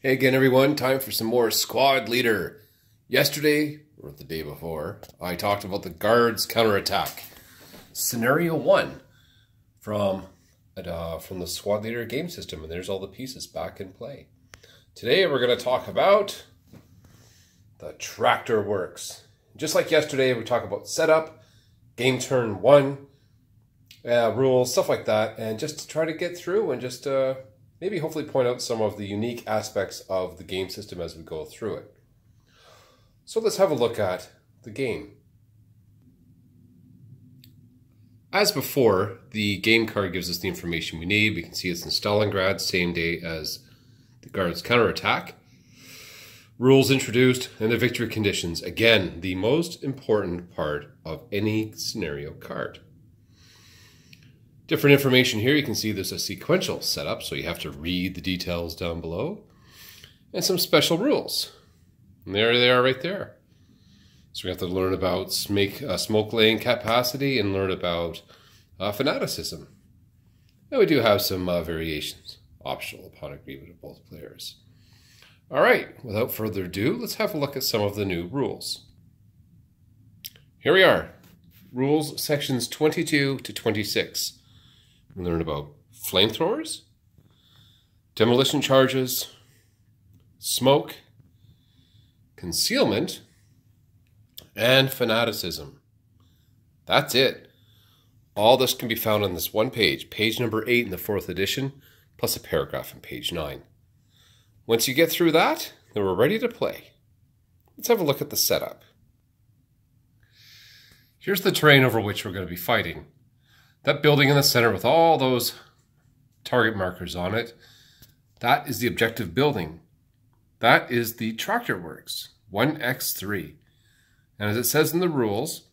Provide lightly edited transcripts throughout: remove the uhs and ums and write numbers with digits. Hey again, everyone. Time for some more Squad Leader. Yesterday, or the day before, I talked about the Guards counterattack. Scenario 1 from the Squad Leader game system, and there's all the pieces back in play. Today, we're going to talk about the Tractor Works. Just like yesterday, we talk about setup, game turn 1, rules, stuff like that, and just to try to get through and just... maybe hopefully point out some of the unique aspects of the game system as we go through it. So let's have a look at the game. As before, the game card gives us the information we need. We can see it's in Stalingrad, same day as the Guards' counterattack. Rules introduced and the victory conditions. Again, the most important part of any scenario card. Different information here. You can see there's a sequential setup, so you have to read the details down below. And some special rules. And there they are right there. So we have to learn about smoke laying capacity and learn about fanaticism. And we do have some variations, optional upon agreement of both players. All right, without further ado, let's have a look at some of the new rules. Here we are. Rules sections 22 to 26. We learn about flamethrowers, demolition charges, smoke, concealment, and fanaticism. That's it. All this can be found on this one page, page number 8 in the 4th edition, plus a paragraph in page 9. Once you get through that, then we're ready to play. Let's have a look at the setup. Here's the terrain over which we're going to be fighting. That building in the center with all those target markers on it, that is the objective building. That is the Tractor Works, 1x3. And as it says in the rules,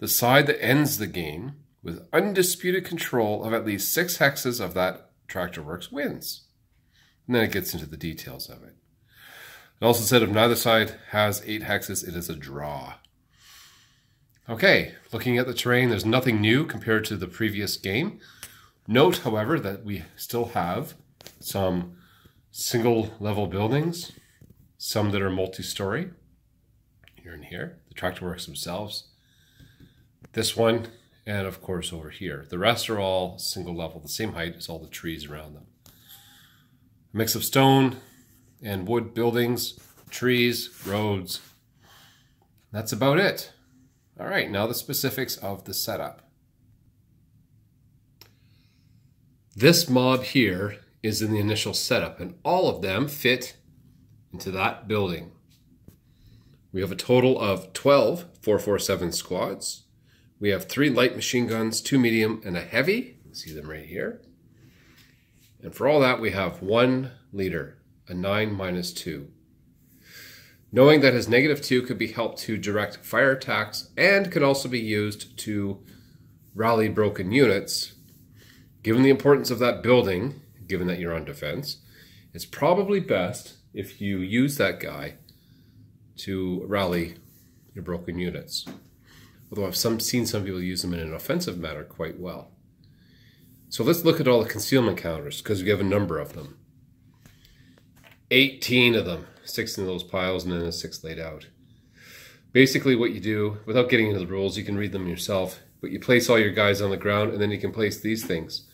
the side that ends the game with undisputed control of at least 6 hexes of that Tractor Works wins. And then it gets into the details of it. It also said if neither side has 8 hexes, it is a draw. Okay, looking at the terrain, there's nothing new compared to the previous game. Note, however, that we still have some single-level buildings, some that are multi-story, here and here, the Tractor Works themselves, this one, and of course over here. The rest are all single-level, the same height as all the trees around them. A mix of stone and wood buildings, trees, roads. That's about it. All right, now the specifics of the setup. This mob here is in the initial setup, and all of them fit into that building. We have a total of 12 447 squads. We have 3 light machine guns, 2 medium, and a heavy. You see them right here. And for all that, we have 1 leader, a 9-2. Knowing that his -2 could be helped to direct fire attacks and could also be used to rally broken units, given the importance of that building, given that you're on defense, it's probably best if you use that guy to rally your broken units. Although I've seen some people use them in an offensive manner quite well. So let's look at all the concealment counters, because we have a number of them. 18 of them. 6 in those piles and then a 6 laid out. Basically what you do, without getting into the rules, you can read them yourself, but you place all your guys on the ground and then you can place these things.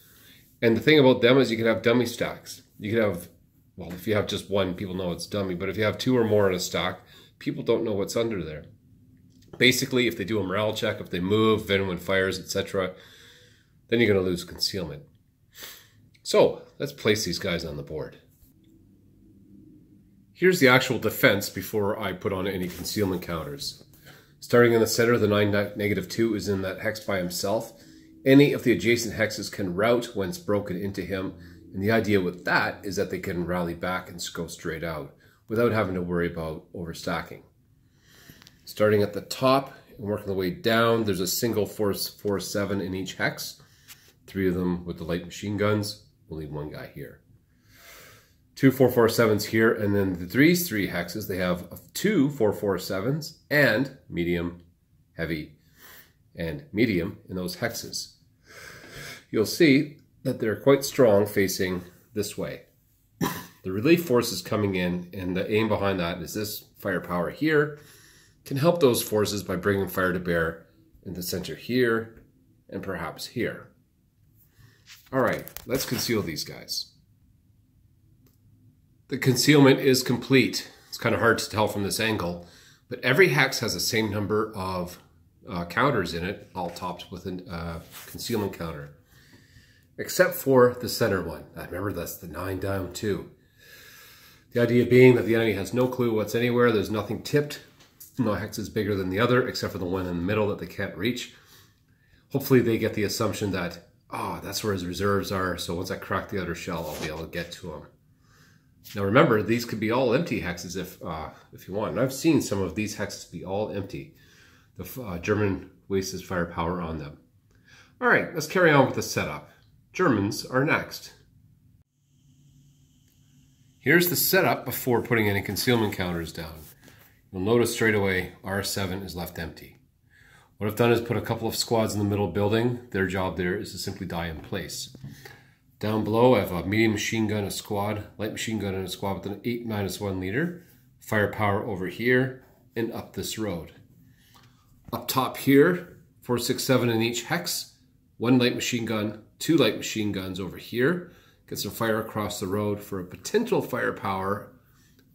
And the thing about them is you can have dummy stacks. You can have, well, if you have just one, people know it's dummy, but if you have 2 or more in a stack, people don't know what's under there. Basically, if they do a morale check, if they move, if anyone fires, etc., then you're going to lose concealment. So let's place these guys on the board. Here's the actual defense before I put on any concealment counters. Starting in the center, the -2 is in that hex by himself. Any of the adjacent hexes can route when it's broken into him, and the idea with that is that they can rally back and go straight out without having to worry about overstacking. Starting at the top and working the way down, there's a single 447 in each hex, 3 of them with the light machine guns. We'll leave 1 guy here. 2 447s here, and then these 3 hexes, they have 2 447s and medium, heavy, and medium in those hexes. You'll see that they're quite strong facing this way. The relief force is coming in, and the aim behind that is this firepower here can help those forces by bringing fire to bear in the center here and perhaps here. All right, let's conceal these guys. The concealment is complete. It's kind of hard to tell from this angle, but every hex has the same number of counters in it, all topped with a concealment counter, except for the center one. Remember, that's the 9 down 2. The idea being that the enemy has no clue what's anywhere. There's nothing tipped. No hex is bigger than the other, except for the one in the middle that they can't reach. Hopefully they get the assumption that, oh, that's where his reserves are, so once I crack the other shell, I'll be able to get to him. Now remember, these could be all empty hexes if you want. And I've seen some of these hexes be all empty. The German wastes his firepower on them. All right, let's carry on with the setup. Germans are next. Here's the setup before putting any concealment counters down. You'll notice straight away R7 is left empty. What I've done is put a couple of squads in the middle building. Their job there is to simply die in place. Down below I have a medium machine gun, a squad, light machine gun, and a squad with an 8-1 leader. Firepower over here and up this road. Up top here, 4, 6, 7 in each hex, 1 light machine gun, 2 light machine guns over here. Get some fire across the road for a potential firepower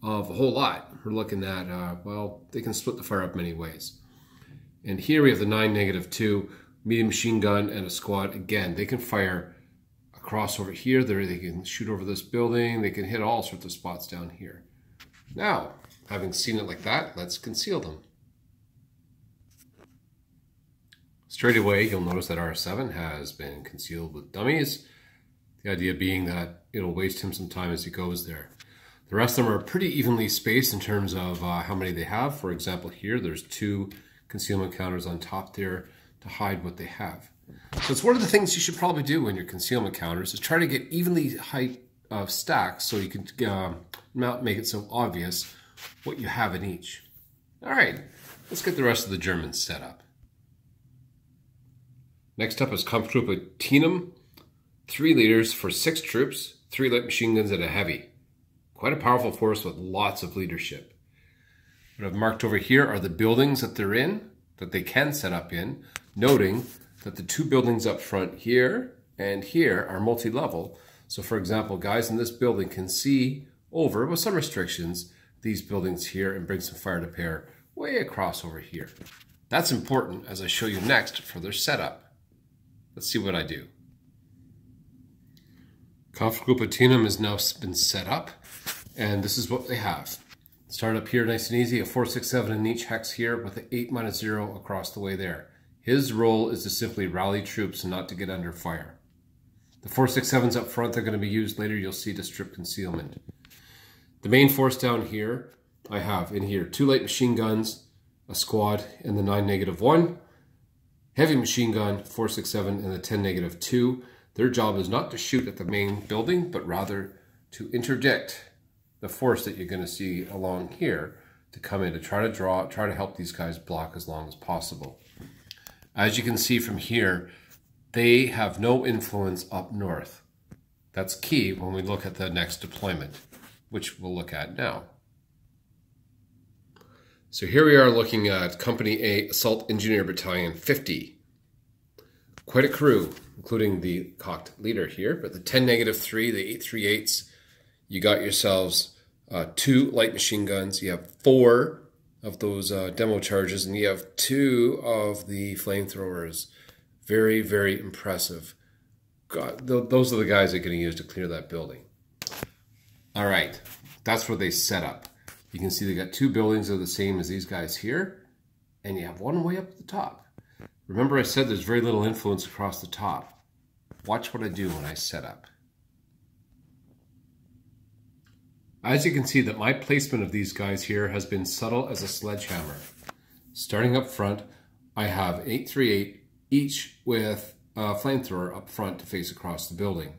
of a whole lot. We're looking at, well, they can split the fire up many ways. And here we have the 9, -2, medium machine gun and a squad. Again, they can fire across over here. They can shoot over this building. They can hit all sorts of spots down here. Now, having seen it like that, let's conceal them. Straight away, you'll notice that R7 has been concealed with dummies. The idea being that it'll waste him some time as he goes there. The rest of them are pretty evenly spaced in terms of how many they have. For example, here there's 2 concealment counters on top there to hide what they have. So it's one of the things you should probably do when you're concealment counters is try to get evenly height of stacks so you can make it so obvious what you have in each. All right, let's get the rest of the Germans set up. Next up is Kampfgruppe Tienum, 3 leaders for 6 troops, 3 light machine guns and a heavy. Quite a powerful force with lots of leadership. What I've marked over here are the buildings that they're in, that they can set up in, noting that the 2 buildings up front here and here are multi-level. So for example, guys in this building can see over, with some restrictions, these buildings here and bring some fire to bear way across over here. That's important as I show you next for their setup. Let's see what I do. Kampfgruppe Tienum has now been set up, and this is what they have. Start up here nice and easy, a 4, 6, 7 in each hex here with an 8-0 across the way there. His role is to simply rally troops and not to get under fire. The 4, 6, 7s up front, they're going to be used later, you'll see, to strip concealment. The main force down here, I have in here 2 light machine guns, a squad, and the 9-1. Heavy machine gun, 4, 6, 7, and the 10-2. Their job is not to shoot at the main building, but rather to interdict the force that you're going to see along here to come in to try to help these guys block as long as possible. As you can see from here, they have no influence up north. That's key when we look at the next deployment, which we'll look at now. So here we are looking at Company A Assault Engineer Battalion 50. Quite a crew, including the cocked leader here, but the 10-3, the 838s, you got yourselves 2 light machine guns, you have 4 of those demo charges, and you have 2 of the flamethrowers. Very, very impressive. God, those are the guys they're going to use to clear that building. All right, that's where they set up. You can see they got 2 buildings that are the same as these guys here, and you have 1 way up at the top. Remember I said there's very little influence across the top. Watch what I do when I set up. As you can see that my placement of these guys here has been subtle as a sledgehammer. Starting up front, I have 838, each with a flamethrower up front to face across the building.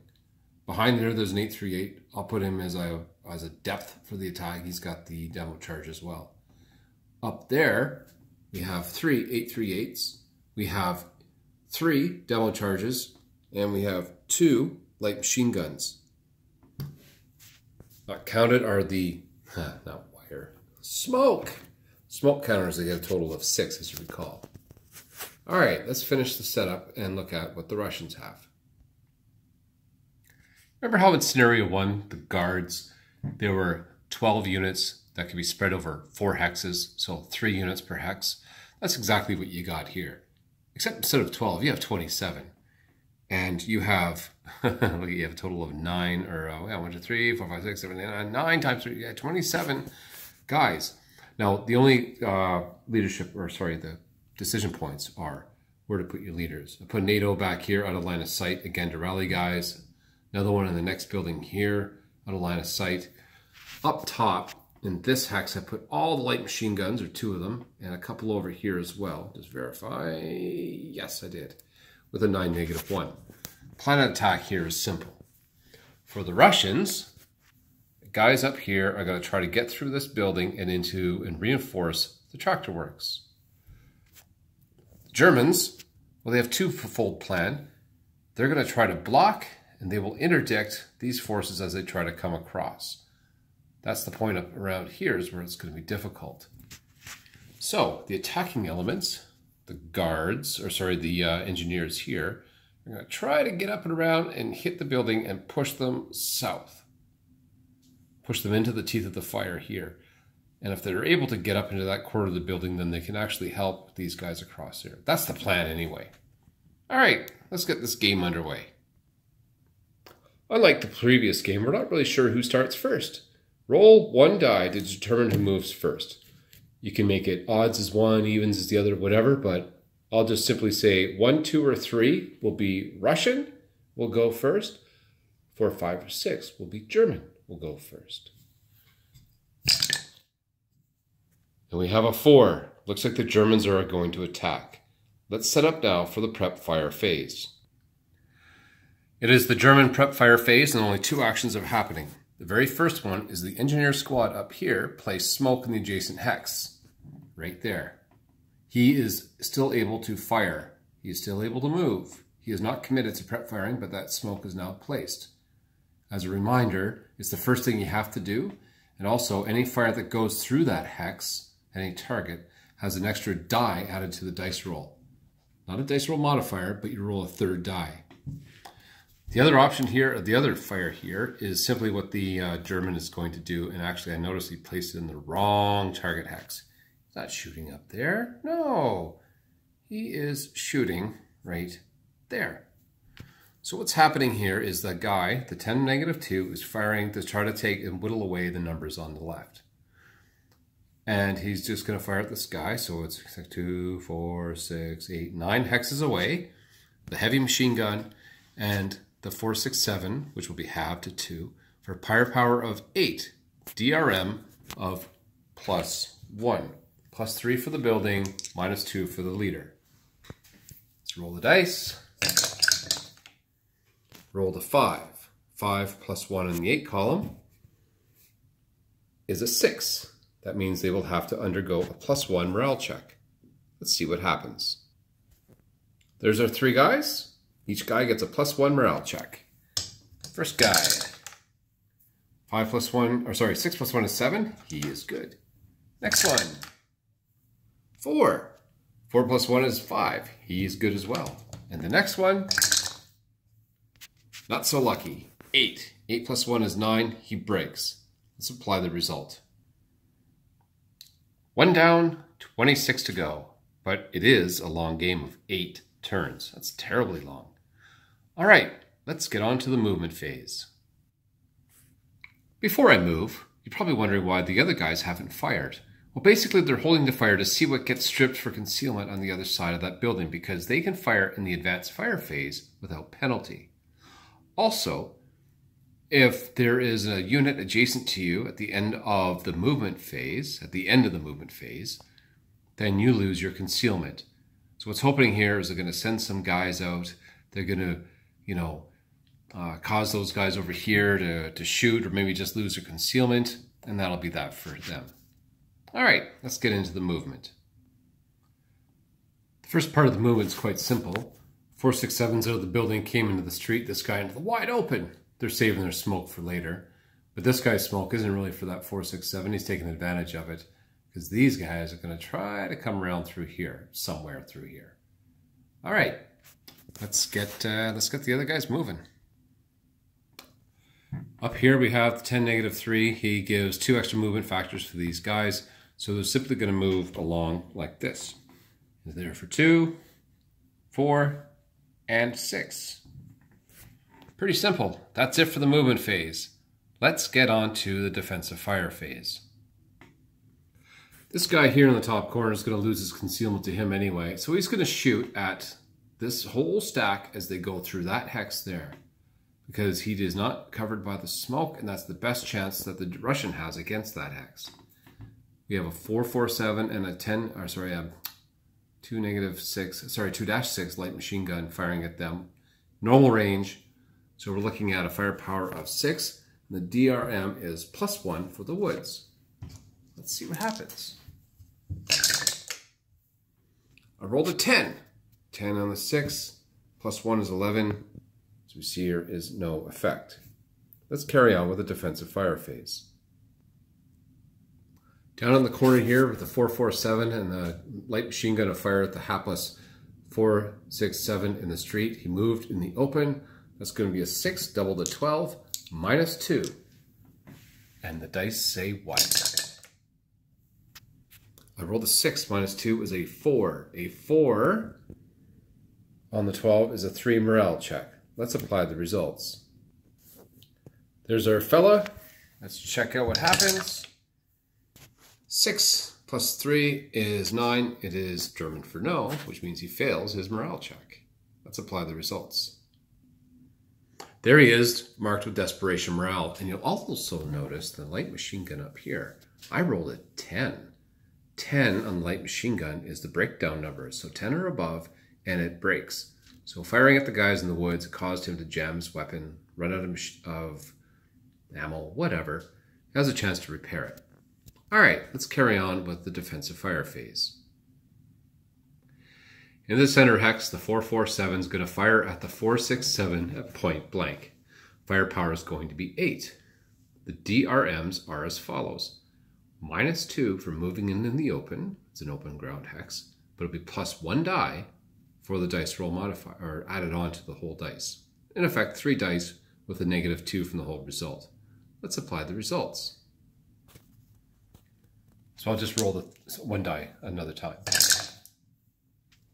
Behind there's an 838. I'll put him as a depth for the attack. He's got the demo charge as well. Up there, we have 3 838s. We have 3 demo charges, and we have 2 light machine guns. Not counted are the, not wire, smoke. Smoke counters, they get a total of 6, as you recall. All right, let's finish the setup and look at what the Russians have. Remember how in scenario 1, the guards, there were 12 units that could be spread over 4 hexes, so 3 units per hex. That's exactly what you got here. Except instead of 12, you have 27. And you have, look, you have a total of 9, or 1, 2, 3, 4, 5, 6, 7, 8, 9, 9 times 3, yeah, 27 guys. Now, the only the decision points are where to put your leaders. I put NATO back here out of line of sight, again, to rally guys. Another one in the next building here, out of line of sight. Up top, in this hex, I put all the light machine guns, or 2 of them, and a couple over here as well. Just verify. Yes, I did. With a 9, -1. Plan of attack here is simple. For the Russians, the guys up here are going to try to get through this building and into and reinforce the Tractor Works. The Germans, well, they have 2-fold plan. They're going to try to block, and they will interdict these forces as they try to come across. That's the point up around here is where it's going to be difficult. So the attacking elements, the guards, or sorry, the engineers here, are going to try to get up and around and hit the building and push them south. Push them into the teeth of the fire here. And if they're able to get up into that quarter of the building, then they can actually help these guys across here. That's the plan anyway. All right, let's get this game underway. Unlike the previous game, we're not really sure who starts first. Roll 1 die to determine who moves first. You can make it odds is 1, evens is the other, whatever, but I'll just simply say 1, 2, or 3 will be Russian, will go first. 4, 5, or 6 will be German, will go first. And we have a 4. Looks like the Germans are going to attack. Let's set up now for the prep fire phase. It is the German prep fire phase, and only 2 actions are happening. The very first one is the engineer squad up here placed smoke in the adjacent hex, right there. He is still able to fire. He is still able to move. He is not committed to prep firing, but that smoke is now placed. As a reminder, it's the first thing you have to do. And also, any fire that goes through that hex, any target, has an extra die added to the dice roll. Not a dice roll modifier, but you roll a 3rd die. The other option here, the other fire here, is simply what the German is going to do. And actually, I noticed he placed it in the wrong target hex. He's not shooting up there. No, he is shooting right there. So what's happening here is the guy, the 10-2, is firing to try to take and whittle away the numbers on the left. And he's just going to fire at this guy. So it's like 2, 4, 6, 8, 9 hexes away. The heavy machine gun and the 467, which will be halved to 2, for firepower of 8, DRM of +1, +3 for the building, -2 for the leader. Let's roll the dice. Roll the 5. 5 +1 in the 8 column is a 6. That means they will have to undergo a +1 morale check. Let's see what happens. There's our 3 guys. Each guy gets a +1 morale check. First guy, 6 + 1 is 7. He is good. Next one, 4. 4 + 1 is 5. He is good as well. And the next one, not so lucky, 8. 8 + 1 is 9. He breaks. Let's apply the result. 1 down, 26 to go. But it is a long game of 8 turns. That's terribly long. All right, let's get on to the movement phase. Before I move, you're probably wondering why the other guys haven't fired. Well, basically, they're holding the fire to see what gets stripped for concealment on the other side of that building, because they can fire in the advanced fire phase without penalty. Also, if there is a unit adjacent to you at the end of the movement phase, then you lose your concealment. So what's happening here is they're going to send some guys out. They're going to, cause those guys over here to shoot, or maybe just lose their concealment, and that'll be that for them. All right, let's get into the movement. The first part of the movement is quite simple. 467s out of the building came into the street. This guy into the wide open. They're saving their smoke for later. But this guy's smoke isn't really for that 467. He's taking advantage of it because these guys are going to try to come around through here, somewhere through here. All right, let's get the other guys moving. Up here we have 10 -3. He gives 2 extra movement factors for these guys, so they're simply going to move along like this. He's there for 2, 4, and 6. Pretty simple. That's it for the movement phase. Let's get on to the defensive fire phase. This guy here in the top corner is going to lose his concealment to him anyway, so he's going to shoot at this whole stack as they go through that hex there, because he is not covered by the smoke, and that's the best chance that the Russian has against that hex. We have a 447 and a 2-6 light machine gun firing at them. Normal range, so we're looking at a firepower of 6. The DRM is +1 for the woods. Let's see what happens. I rolled a 10. 10 on the 6, +1 is 11. So we see here is no effect. Let's carry on with the defensive fire phase. Down in the corner here with the 447 and the light machine gun to fire at the hapless 467 in the street. He moved in the open. That's going to be a 6, double to 12. -2. And the dice say what? I rolled a 6. -2 is a 4. A 4 on the 12 is a 3 morale check. Let's apply the results. There's our fella. Let's check out what happens. 6 + 3 is 9. It is German for no, which means he fails his morale check. Let's apply the results. There he is, marked with desperation morale. And you'll also notice the light machine gun up here. I rolled a 10. 10 on the light machine gun is the breakdown number. So 10 or above, and it breaks. So firing at the guys in the woods caused him to jam his weapon, run out of ammo, whatever. He has a chance to repair it. All right, let's carry on with the defensive fire phase. In the center hex, the 447 is going to fire at the 467 at point blank. Firepower is going to be 8. The DRMs are as follows. -2 for moving in the open. It's an open ground hex. But it'll be +1 die for the dice roll modifier, or added on to the whole dice. In effect, 3 dice with a -2 from the whole result. Let's apply the results. So I'll just roll the 1 die another time.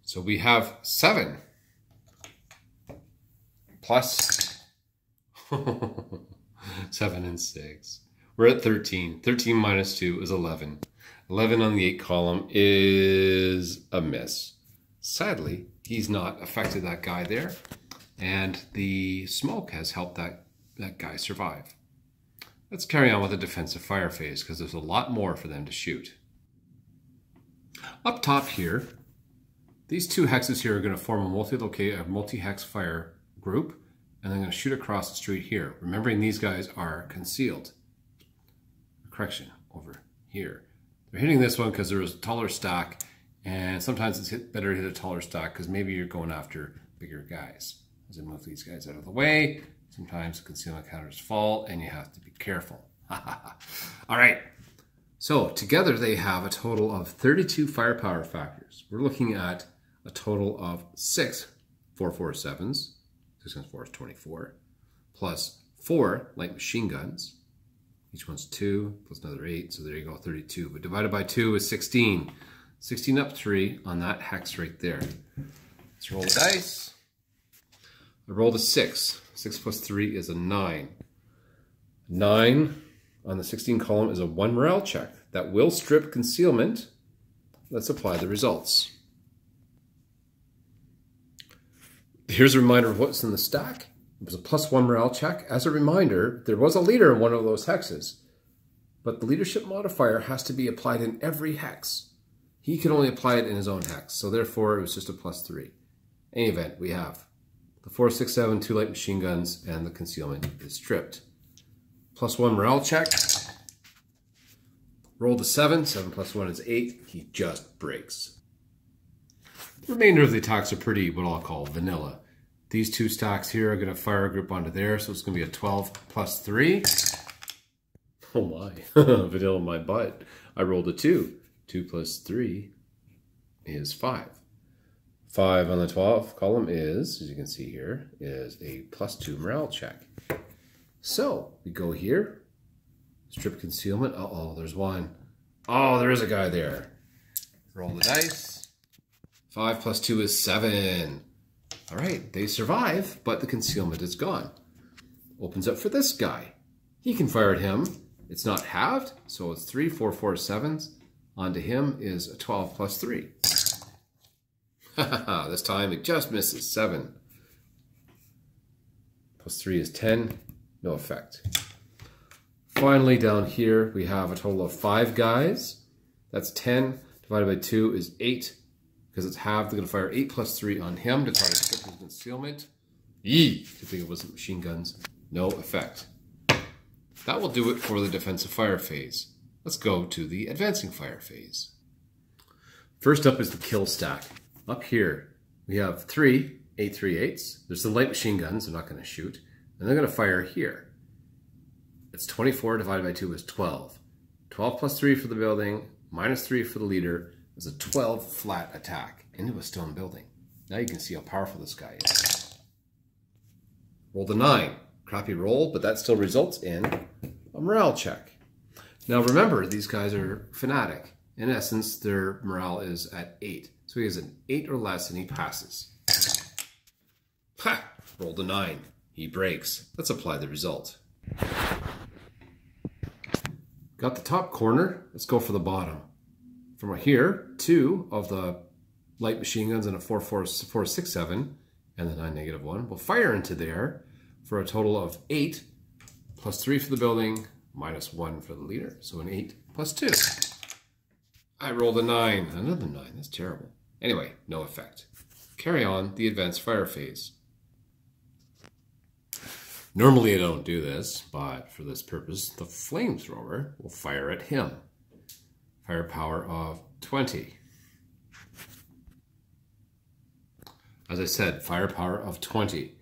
So we have 7 plus 7 and 6. We're at 13. 13 -2 is 11. 11 on the 8 column is a miss. Sadly, he's not affected that guy there. And the smoke has helped that guy survive. Let's carry on with the defensive fire phase because there's a lot more for them to shoot. Up top here, these 2 hexes here are going to form a multi-hex fire group, and they're going to shoot across the street here. Remembering these guys are concealed. Correction, over here. They're hitting this one because there was a taller stack, and sometimes it's better to hit a taller stack because maybe you're going after bigger guys. As I move these guys out of the way, sometimes the concealment counters fall, and you have to be careful. All right. So together they have a total of 32 firepower factors. We're looking at a total of 6 447s, 6 times 4 is 24, plus 4 light machine guns. Each one's 2, plus another 8, so there you go, 32. But divided by 2 is 16. 16 up 3 on that hex right there. Let's roll the dice. I rolled a 6. 6 plus 3 is a 9. 9 on the 16 column is a 1 morale check. That will strip concealment. Let's apply the results. Here's a reminder of what's in the stack. It was a +1 morale check. As a reminder, there was a leader in one of those hexes, but the leadership modifier has to be applied in every hex. He can only apply it in his own hex, so therefore it was just a +3. In any event, we have the 467, 2 light machine guns, and the concealment is stripped. +1 morale check. Rolled a 7. 7 +1 is 8. He just breaks. The remainder of the attacks are pretty, what I'll call, vanilla. These 2 stacks here are going to fire a group onto there, so it's going to be a 12 +3. Oh my, vanilla my butt. I rolled a 2. 2 plus 3 is 5. 5 on the 12th column is, as you can see here, is a +2 morale check. So we go here, strip concealment. Uh-oh, there's one. Oh, there is a guy there. Roll the dice. 5 plus 2 is 7. All right, they survive, but the concealment is gone. Opens up for this guy. He can fire at him. It's not halved, so it's 3, 4, 4, 7s. Onto him is a 12 plus 3. This time it just misses. 7 plus 3 is 10. No effect. Finally, down here we have a total of 5 guys. That's 10 divided by 2 is 8. Because it's halved, they're going to fire 8 plus 3 on him to try to strip his concealment. Yee! Good thing it wasn't machine guns. No effect. That will do it for the defensive fire phase. Let's go to the advancing fire phase. First up is the kill stack. Up here, we have 3 838s. There's the light machine guns, they're not going to shoot. And they're going to fire here. It's 24 divided by 2 is 12. 12 plus 3 for the building, minus 3 for the leader. It's a 12 flat attack into a stone building. Now you can see how powerful this guy is. Roll the 9. Crappy roll, but that still results in a morale check. Now remember, these guys are fanatic. In essence, their morale is at 8. So he has an 8 or less and he passes. Ha! Roll the 9. He breaks. Let's apply the result. Got the top corner. Let's go for the bottom. From right here, 2 of the light machine guns and a 4, 4, 4, 6, 7, and the 9, -1 will fire into there for a total of 8 plus 3 for the building, minus 1 for the leader. So an 8 plus 2. I rolled a 9, another 9. That's terrible. Anyway, no effect. Carry on the advanced fire phase. Normally I don't do this, but for this purpose, the flamethrower will fire at him. Firepower of 20. As I said, firepower of 20.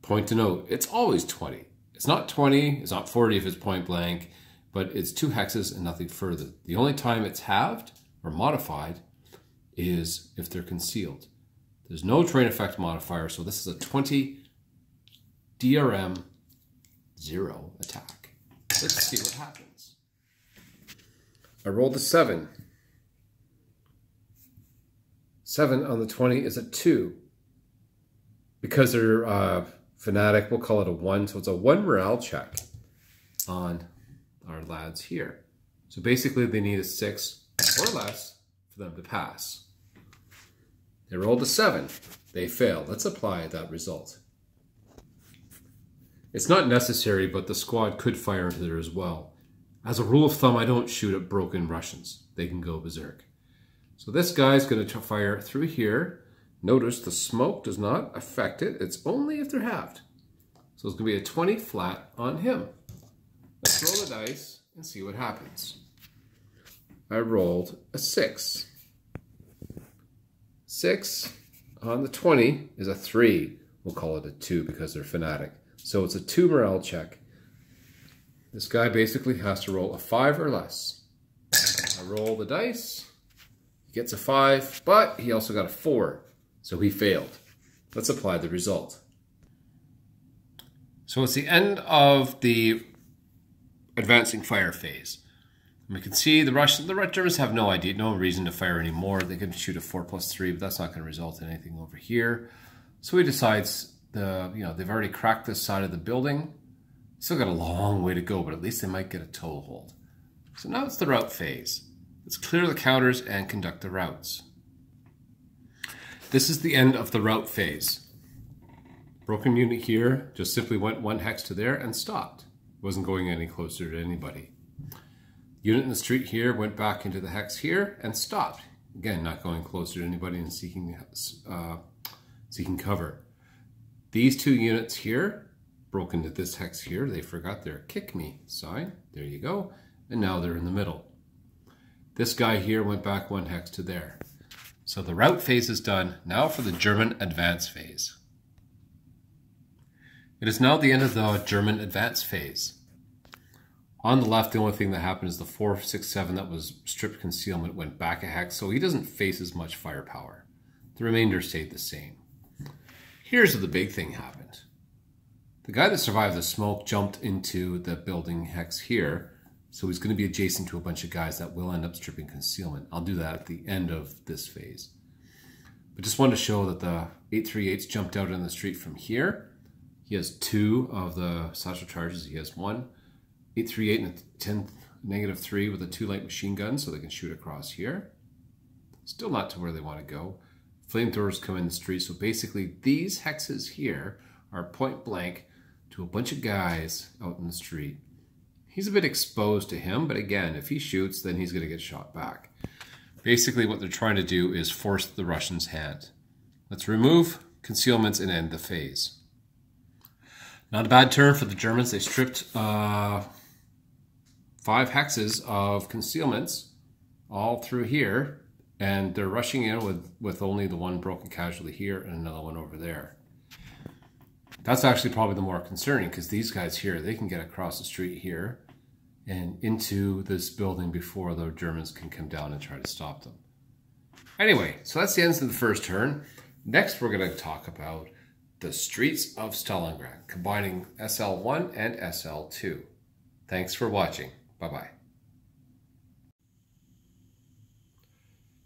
Point to note, it's always 20. It's not 20, it's not 40 if it's point blank, but it's 2 hexes and nothing further. The only time it's halved or modified is if they're concealed. There's no terrain effect modifier, so this is a 20 DRM 0 attack. Let's see what happens. I rolled a 7. 7 on the 20 is a 2. Because they're fanatic, we'll call it a 1. So it's a 1 morale check on our lads here. So basically they need a 6 or less for them to pass. They rolled a 7. They failed. Let's apply that result. It's not necessary, but the squad could fire into there as well. As a rule of thumb, I don't shoot at broken Russians. They can go berserk. So this guy's going to fire through here. Notice the smoke does not affect it. It's only if they're halved. So it's going to be a 20 flat on him. Let's roll the dice and see what happens. I rolled a 6. 6 on the 20 is a 3. We'll call it a 2 because they're fanatic. So it's a 2 morale check. This guy basically has to roll a 5 or less. I roll the dice. He gets a 5, but he also got a 4. So he failed. Let's apply the result. So it's the end of the advancing fire phase. And we can see the Germans have no idea, no reason to fire anymore. They can shoot a 4 plus 3, but that's not going to result in anything over here. So he decides they've already cracked this side of the building. Still got a long way to go, but at least they might get a toehold. So now it's the route phase. Let's clear the counters and conduct the routes. This is the end of the route phase. Broken unit here just simply went 1 hex to there and stopped. Wasn't going any closer to anybody. Unit in the street here went back into the hex here and stopped. Again, not going closer to anybody and seeking cover. These 2 units here broke into this hex here. They forgot their kick me sign. There you go. And now they're in the middle. This guy here went back 1 hex to there. So the route phase is done. Now for the German advance phase. It is now the end of the German advance phase. On the left, the only thing that happened is the 467 that was stripped concealment went back a hack, so he doesn't face as much firepower. The remainder stayed the same. Here's where the big thing happened. The guy that survived the smoke jumped into the building hex here, so he's going to be adjacent to a bunch of guys that will end up stripping concealment. I'll do that at the end of this phase. But just wanted to show that the 838s jumped out in the street from here. He has two of the satchel charges. He has one 838 and a 10-3 with a 2 light machine gun, so they can shoot across here. Still not to where they want to go. Flamethrowers come in the street, so basically these hexes here are point blank to a bunch of guys out in the street. He's a bit exposed to him, but again, if he shoots, then he's going to get shot back. Basically, what they're trying to do is force the Russians' hand. Let's remove concealments and end the phase. Not a bad turn for the Germans. They stripped 5 hexes of concealments all through here, and they're rushing in with only the one broken casualty here and another one over there. That's actually probably the more concerning, because these guys here, they can get across the street here and into this building before the Germans can come down and try to stop them. Anyway, so that's the end of the first turn. Next, we're going to talk about the streets of Stalingrad, combining SL1 and SL2. Thanks for watching. Bye-bye.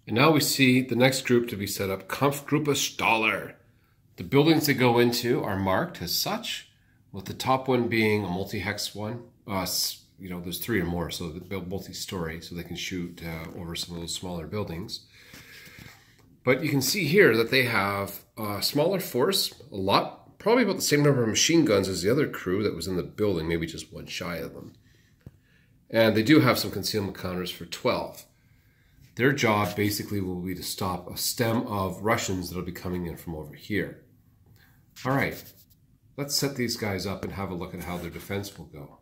And now we see the next group to be set up, Kampfgruppe Stahler. The buildings they go into are marked as such, with the top one being a multi-hex one. You know, there's 3 or more, so they build multi-story, so they can shoot over some of those smaller buildings. But you can see here that they have a smaller force, a lot, probably about the same number of machine guns as the other crew that was in the building, maybe just one shy of them. And they do have some concealment counters for 12. Their job basically will be to stop a stem of Russians that'll be coming in from over here. All right, let's set these guys up and have a look at how their defense will go.